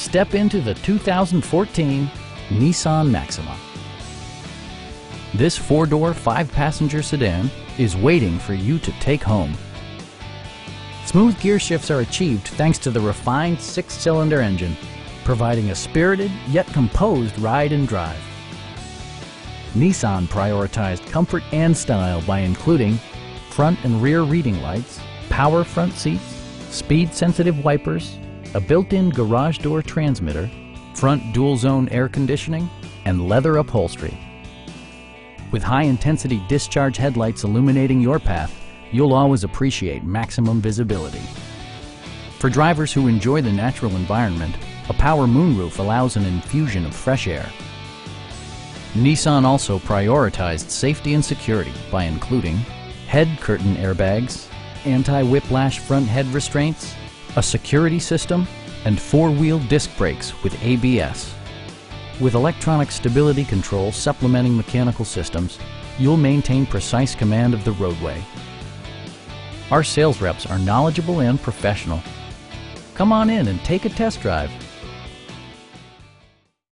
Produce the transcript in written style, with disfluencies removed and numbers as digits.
Step into the 2014 Nissan Maxima. This 4-door, 5-passenger sedan is waiting for you to take home. Smooth gear shifts are achieved thanks to the refined 6-cylinder engine, providing a spirited yet composed ride and drive. Nissan prioritized comfort and style by including front and rear reading lights, power front seats, speed-sensitive wipers, a built-in garage door transmitter, front dual-zone air conditioning, and leather upholstery. With high-intensity discharge headlights illuminating your path, you'll always appreciate maximum visibility. For drivers who enjoy the natural environment, a power moonroof allows an infusion of fresh air. Nissan also prioritized safety and security by including head curtain airbags, anti-whiplash front head restraints, a security system, and 4-wheel disc brakes with ABS. With electronic stability control supplementing mechanical systems, you'll maintain precise command of the roadway. Our sales reps are knowledgeable and professional. Come on in and take a test drive.